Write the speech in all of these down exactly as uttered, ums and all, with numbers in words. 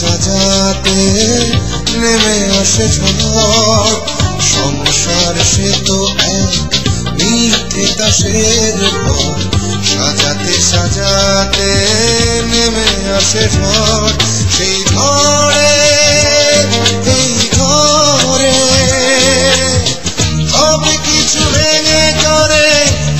সাজাতে নেমে আসে ঝড়। সংসার সে তো এক মিথ্যে দাসের ঘর। সাজাতে সাজাতে নেমে আসে ঝড়। সেই ঝড়ে এই ঘরে সব কিছু ভেঙে করে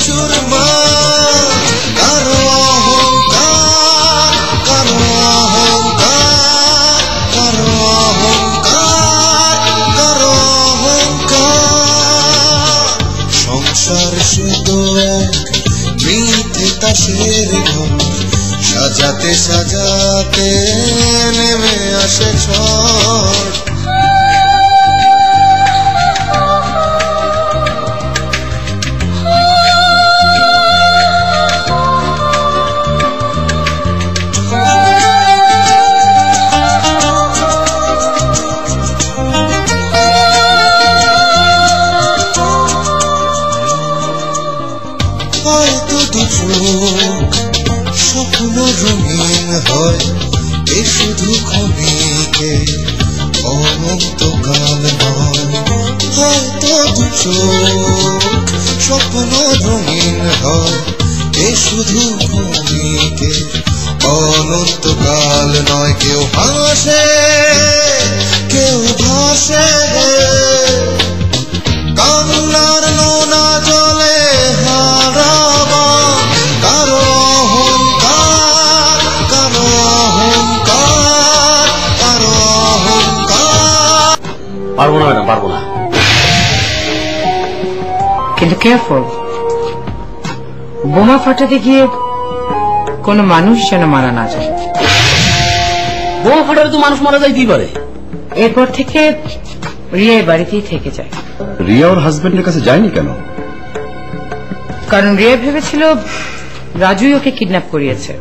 চুরমার। কারো অহংকার, কারো অহংকার, কারো অহংকার, কারো অহংকার। সংসার শুধু এক মিথ্যে দাসের ঘর। সাজাতে সাজাতে নেমে আসে ঝড়। হয়তো দুচোখ স্বপ্ন রঙিন হয়, এ শুধু ক্ষণিকে অনন্তকাল নয়। হয়তো দুচোখ স্বপ্ন রঙিন হয়, এ শুধু ক্ষণিকে অনন্তকাল নয়। কেউ হাসে, কেউ ভাসে কান্নার নোনা জলে হারাবা। কারো অহংকার, কারো অহংকার, কারো অহংকার। পারবো না ম্যাডাম, পারবো না। কিন্তু কেয়ারফুল, বোমা ফাটাতে গিয়ে কোনো মানুষ যেন মারা না যায়। বোমা ফাটালে তো মানুষ মারা যাইতেই পারে। এরপর থেকে রিয়া এই বাড়িতেই থেকে যায়। রিয়া ওর হাজবেন্ডের কাছে যায়নি কেন? কারণ রিয়া ভেবেছিল রাজুই ওকে কিডন্যাপ করিয়েছে।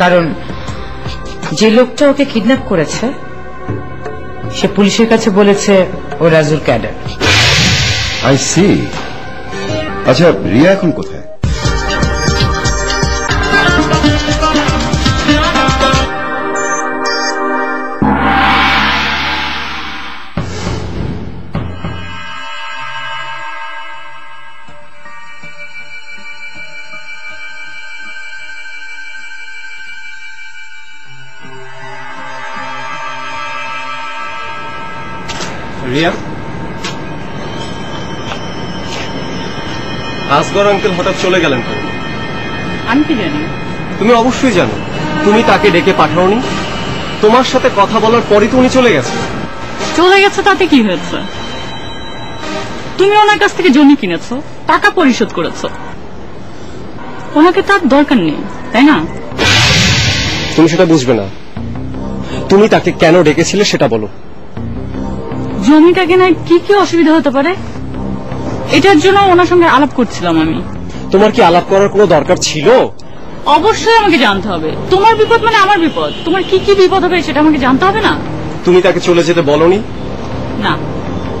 কারণ যে লোকটা ওকে কিডন্যাপ করেছে সে পুলিশের কাছে বলেছে ও রাজুর ক্যাডার। I see. আচ্ছা, রিয়া এখন কোথায়? আসগর আঙ্কেল হঠাৎ চলে গেলেন কেন? আমি কি জানি? তুমি অবশ্যই জানো। তুমি তাকে ডেকে পাঠাওনি। তোমার সাথে কথা বলার পরই তো উনি চলে গেছে। চলে গেছে তাতে কি হয়েছে? তুমি ওনার কাছ থেকে জমি কিনেছো, টাকা পরিশোধ করেছো, ওনাকে তার দরকার নেই, তাই না? তুমি সেটা বুঝবে না। তুমি তাকে কেন ডেকেছিলে সেটা বলো। জমিটা কেনায় কি কি অসুবিধা হতে পারে এটার জন্য ওনার সঙ্গে আলাপ করছিলাম আমি। তোমার কি আলাপ করার কোনো দরকার ছিল? অবশ্যই আমাকে জানতে হবে। তোমার বিপদ মানে আমার বিপদ। তোমার কি কি বিপদ হবে সেটা আমাকে জানতে হবে না? তুমি তাকে চলে যেতে বলনি? না।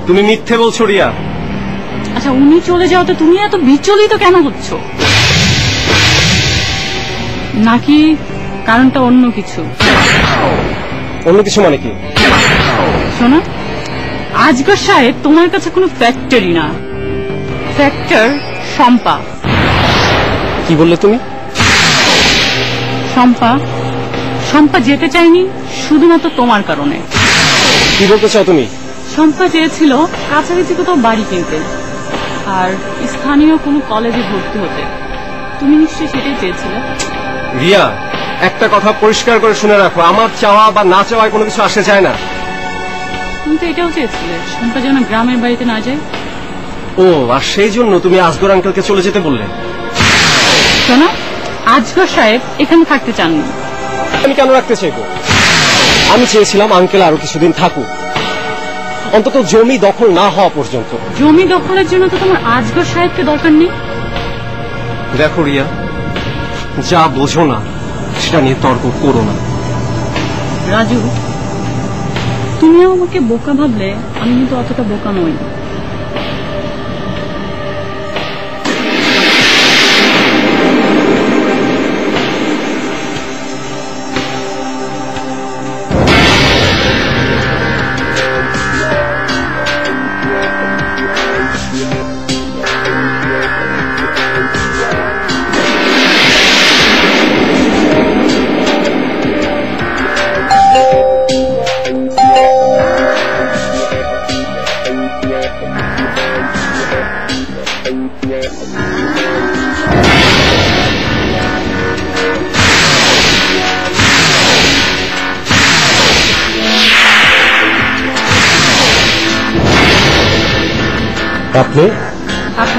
তুমি মিথ্যে বলছো রিয়া। আচ্ছা, উনি চলে যাওয়াতে তুমি এত বিচলিত কেন হচ্ছ? নাকি কারণটা অন্য কিছু? অন্য কিছু মানে কি? শোনো, আজগর সাহেব তোমার কাছে কোনো ফ্যাক্টরি না। ফ্যাক্টর শম্পা। কি বললে তুমি? শম্পা। শম্পা যেতে চাইনি শুধুমাত্র তোমার কারণে। কি বলতে চাও তুমি? শম্পা চেয়েছিল কাছাকাছি কোথাও বাড়ি কিনতে আর স্থানীয় কোনো কলেজে ভর্তি হতে। তুমি নিশ্চয়ই সেটাই চেয়েছিলে। রিয়া, একটা কথা পরিষ্কার করে শুনে রাখো, আমার চাওয়া বা না চাওয়ায় কোনো কিছু আসে যায় না। তুমি তো এটাও চেয়েছিলে শম্পা যেন গ্রামের বাড়িতে না যায়। ও, আর সেই জন্য তুমি আজগর আঙ্কেলকে চলে যেতে বললে। শোনো, আজগর সাহেব এখানে থাকতে চান না। আমি কেন রাখতে চাইবো? আমি চেয়েছিলাম আঙ্কেল আরো কিছুদিন থাকুক, অন্তত জমি দখল না হওয়া পর্যন্ত। জমি দখলের জন্য তো তোমার আজগর সাহেবকে দরকার নেই। দেখো রিয়া, যা বোঝো না সেটা নিয়ে তর্ক করো না। রাজু, তুমিও আমাকে বোকা ভাবলে, আমি কিন্তু অতটা বোকা নই। আপনি আপনি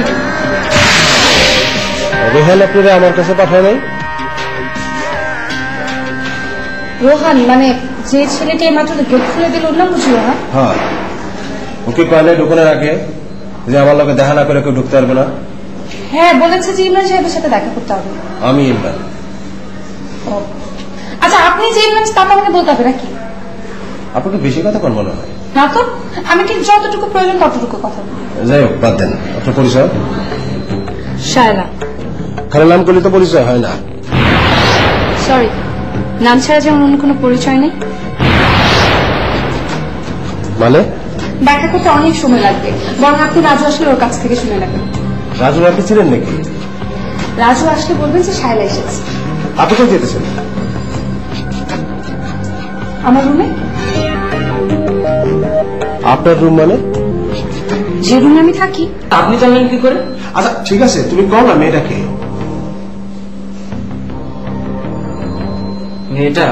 রোহান আপনারা আমার কাছে পাঠায় নাই। রোহান মানে যে ছেলেটি মাত্র গেট খুলে দিল না বুঝলো না। হ্যাঁ ওকে পালে ঢুকানোর আগে যে আমার লগে দেখা না করে কেউ ঢুকতে পারবে না। হ্যাঁ বলেছে যে ইমরান সাহেবের সাথে দেখা করতে হবে। আমি ইমরান। আচ্ছা আপনি যে ইমরান তা আমাকে বলতে হবে নাকি? আপনাকে বেশি কথা বলবো না। না তো আমি ঠিক যতটুকু প্রয়োজন ততটুকু কথা বলবো। যাই হোক বাদ দেন। আপনার পরিচয়? শায়লা। খালি নাম করলে তো পরিচয় হয় না। সরি নাম ছাড়া যেমন অন্য কোনো পরিচয় নেই। মানে দেখা করতে অনেক সময় লাগবে, বরং আপনি রাজু আসলে ওর কাছ থেকে শুনে নেবেন। রাজু আপনি ছিলেন নাকি? রাজু আসলে বলবেন যে শায়লা এসেছে। আপনি কোথায় যেতেছেন? আমার রুমে। আপনার রুম মানে? যে রুমে আমি থাকি। আপনি জানেন কি করে? আচ্ছা ঠিক আছে তুমি কল না মেয়েটাকে। মেয়েটা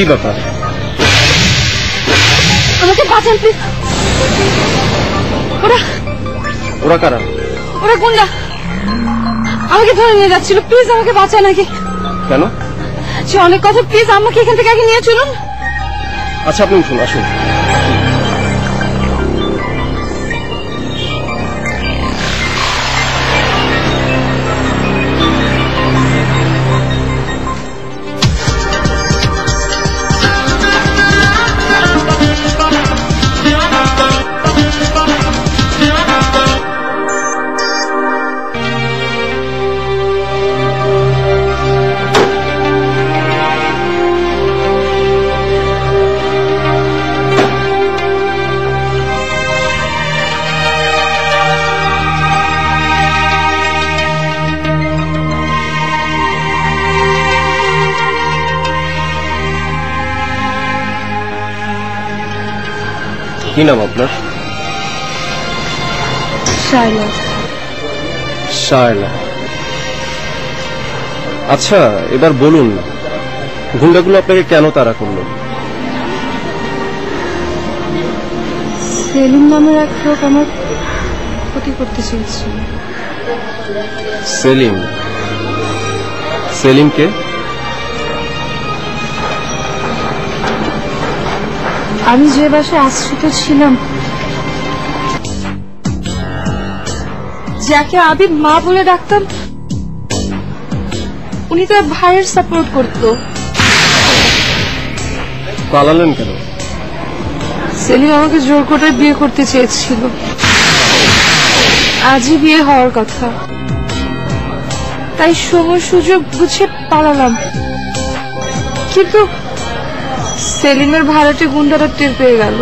কি ব্যাপার? আমাকে বাঁচান প্লিজ। ওরা ওরা কারা? ওরা গুন্ডা আমাকে ধরে নিয়ে যাচ্ছিল। প্লিজ আমাকে বাঁচান। নাকি কেন? সে অনেক কথা, প্লিজ আমাকে এখান থেকে আগে নিয়ে চলুন। আচ্ছা আপনি উঠুন, আসুন। কি নাম আপনার? শায়লা। শায়লা। আচ্ছা এবার বলুন গুন্ডাগুলো আপনাকে কেন তাড়া করলো? সেলিম নামের এক লোক আমার ক্ষতি করতে চেয়েছিল। সেলিম? সেলিমকে? আমি যে বাসায় আশ্রিত ছিলাম যাকে আমি মা বলে ডাকতাম উনি তো ভাইয়ের সাপোর্ট করত। পালালেন কেন? সেলিম আমাকে জোর করে বিয়ে করতে চেয়েছিল। আজই বিয়ে হওয়ার কথা, তাই সময় সুযোগ বুঝে পালালাম। কিন্তু সেলিমের ভাড়াটে গুন্ডারা টের পেয়ে গেল।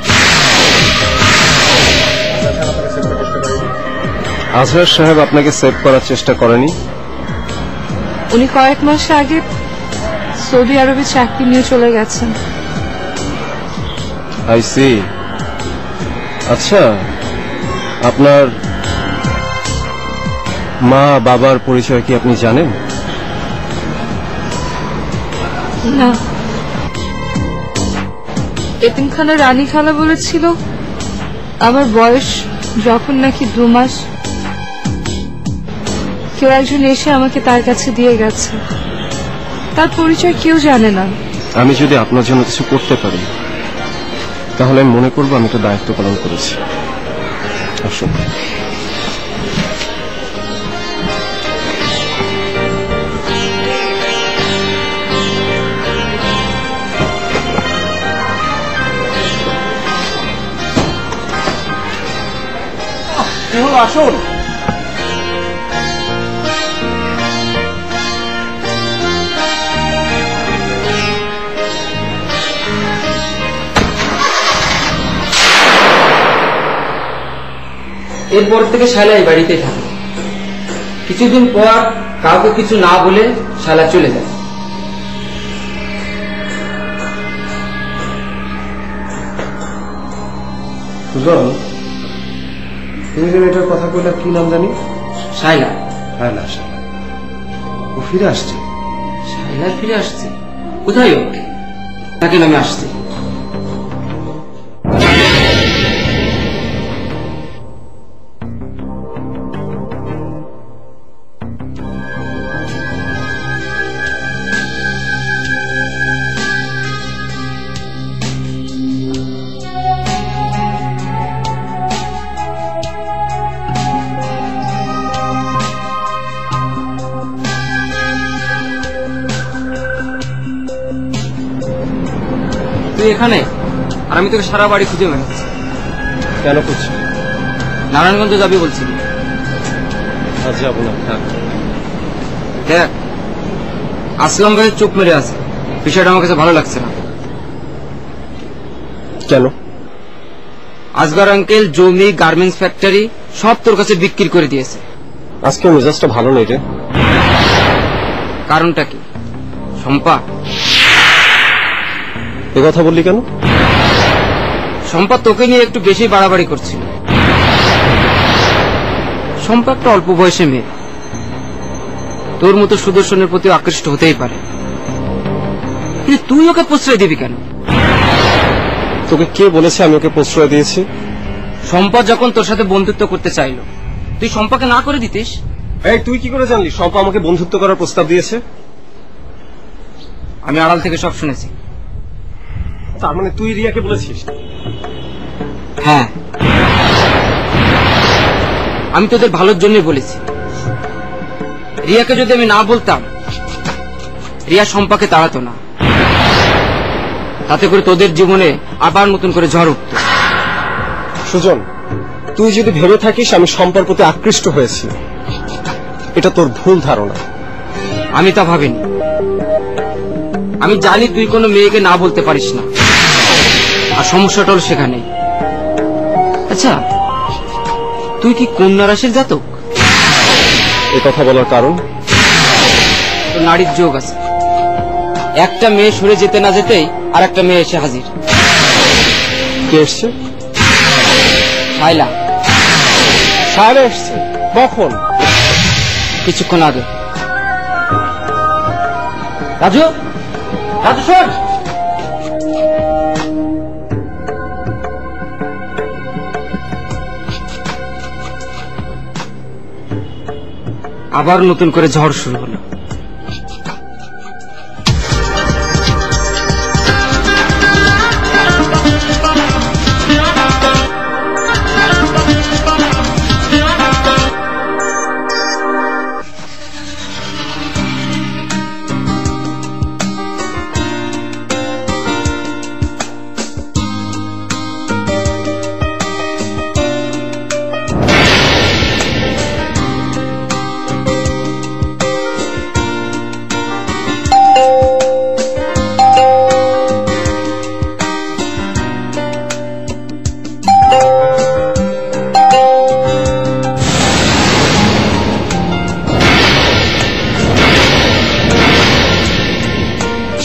আজহার সাহেব আপনাকে সেভ করার চেষ্টা করেনি? উনি কয়েক মাস আগে সৌদি আরবে চাকরি নিয়ে চলে গেছেন। I see. আচ্ছা আপনার মা বাবার পরিচয় কি আপনি জানেন? না। এতিমখানা রানী খালা বলেছিল আমার বয়স যখন নাকি দু মাস, কেউ একজন এসে আমাকে তার কাছে দিয়ে গেছে, তার পরিচয় কেউ জানে না। আমি যদি আপনার জন্য কিছু করতে পারি তাহলে আমি মনে করবো আমি তো দায়িত্ব পালন করেছি। আসুন। আসুন। এরপর থেকে শালা এই বাড়িতে থাকে। কিছুদিন পর কাউকে কিছু না বলে শালা চলে যায়। তুমি যেন এটার কথা বললে, কি নাম জানি? শায়লা। শায়লা শায়লা ও ফিরে আসছে। শায়লা ফিরে আসছে? কোথায়? তাকে নামে আসছে। এখানে আর আমি তোকে সারা বাড়ি খুঁজে বেড়াচ্ছি। কেন করছি? নারায়ণগঞ্জে যাবি বলছিলি। দেখ, আসলাম ভাই চোখ মেরে আছে। বিষয়টা আমার কাছে ভালো লাগছে না। কেন? আজগর আঙ্কেল জমি, গার্মেন্টস ফ্যাক্টরি সব তোর কাছে বিক্রি করে দিয়েছে। আজকে মেজাজটা ভালো নেই রে। কারণটা কি শম্পা? এ কথা বললি কেন? শম্পা তোকে নিয়ে একটু বেশি বাড়াবাড়ি করছিল। শম্পা একটা অল্প বয়সে মেয়ে, তোর মতো সুদর্শনের প্রতি আকৃষ্ট হতেই পারে, কিন্তু তুই ওকে প্রশ্রয় দিবি কেন? তোকে কে বলেছে আমি ওকে প্রশ্রয় দিয়েছি? শম্পা যখন তোর সাথে বন্ধুত্ব করতে চাইল তুই শম্পাকে না করে দিতিস। এই তুই কি করে জানলি শম্পা আমাকে বন্ধুত্ব করার প্রস্তাব দিয়েছে? আমি আড়াল থেকে সব শুনেছি। তার মানে তুই রিয়াকে বলেছিস? হ্যাঁ, আমি তোদের ভালোর জন্যই বলেছি। রিয়াকে যদি আমি না বলতাম রিয়া শম্পাকে তাড়াতো না, তাতে করে তোদের জীবনে আবার নতুন করে ঝড় উঠত। সুজন, তুই যদি ভেবে থাকিস আমি শম্পার প্রতি আকৃষ্ট হয়েছি, এটা তোর ভুল ধারণা। আমি তা ভাবিনি। আমি জানি তুই কোনো মেয়েকে না বলতে পারিস না, আর সমস্যাটা হল সেখানে। আচ্ছা, তুই কি কন্যা রাশির জাতক? এ কথা বলার কারণ তোর নারীর যোগ আছে। একটা মেয়ে সরে যেতে না যেতেই আর একটা মেয়ে এসে হাজির। কে এসছে? শায়লা। শায়লা এসছে? কখন? কিছুক্ষণ আগে। রাজু, রাজু শোন। আবার নতুন করে ঝড় শুরু হলো।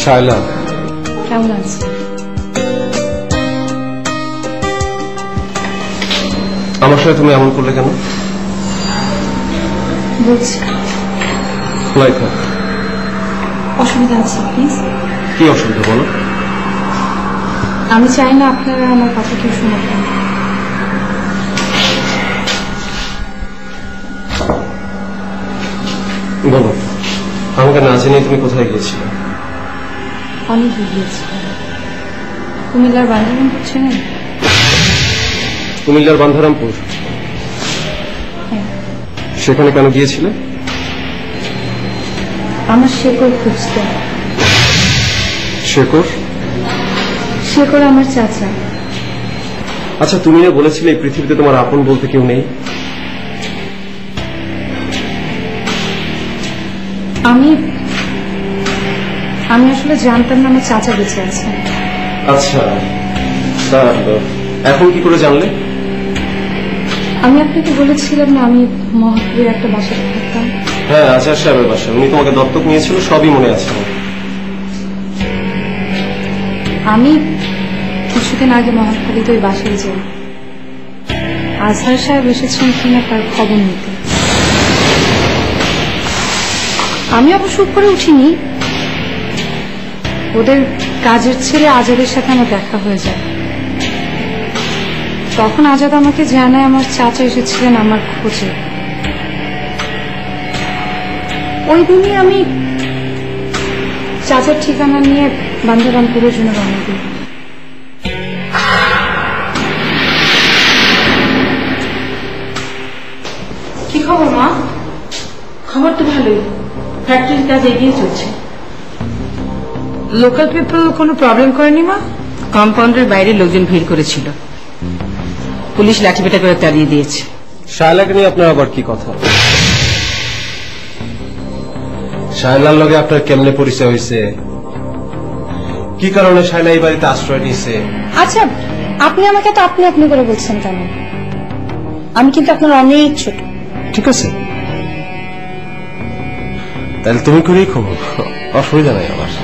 শায়লা, কেমন আছো? আমার সাথে তুমি এমন করলে কেন? অসুবিধা আছে? প্লিজ। কি অসুবিধা বলো? আমি চাই না আপনারা আমার কথা কেউ শুনেন। বলো, আমাকে না জানিয়ে তুমি কোথায় গিয়েছিলে? অনেক গিয়েছিলাম। কুমিল্লার বান্ধারামপুর চেনেন? কুমিল্লার বান্ধারামপুর, সেখানে কেন গিয়েছিলে? আমার শেকড় খুঁজতে। শেকড়? শেকড় আমার চাচা। আচ্ছা, তুমি না বলেছিলে এই পৃথিবীতে তোমার আপন বলতে কেউ নেই? আমি আমি আসলে জানতাম না আমার চাচা বেঁচে আছে। আচ্ছা, এখন কি করে জানলে? আমি আপনাকে বলেছিলাম না আমি মহাপুরের একটা বাসায় থাকতাম। হ্যাঁ, আচার সাহেবের বাসা। উনি তোমাকে দত্তক নিয়েছিল, সবই মনে আছে। আমি কিছুদিন আগে মহাপুরিতে ওই বাসায় যাই। আজহার সাহেব এসেছেন কিনা তার খবর নিতে। আমি অবশ্য করে উঠিনি, ওদের কাজের ছেলে আজাদের সাথে আমার দেখা হয়ে যায়। তখন আজাদ আমাকে জানায় আমার চাচা এসেছিলেন আমার খোঁজে। ওই দিনই আমি চাচার ঠিকানা নিয়ে বান্ধারামপুরের জন্য রওনা দিই। কি খবর মা? খবর তো ভালোই, ফ্যাক্টরির কাজ এগিয়ে চলছে। লোকাল পিপল কোনো প্রবলেম করেনি মা? কম্পাউন্ডের বাইরে লোকজন ভিড় করেছিল, পুলিশ লাঠি পেটা করে তাড়িয়ে দিয়েছে। শায়লাকে নিয়ে আপনার আবার কি কথা? শায়লার লগে আপনার কেমনে পরিচয় হয়েছে? কি কারণে শায়লা এই বাড়িতে আশ্রয় নিয়েছে? আচ্ছা, আপনি আমাকে তো আপনি আপনি করে বলছেন কেন? আমি কিন্তু আপনার অনেক ছোট। ঠিক আছে, তাহলে তুমি করেই খবর, অসুবিধা নাই আমার।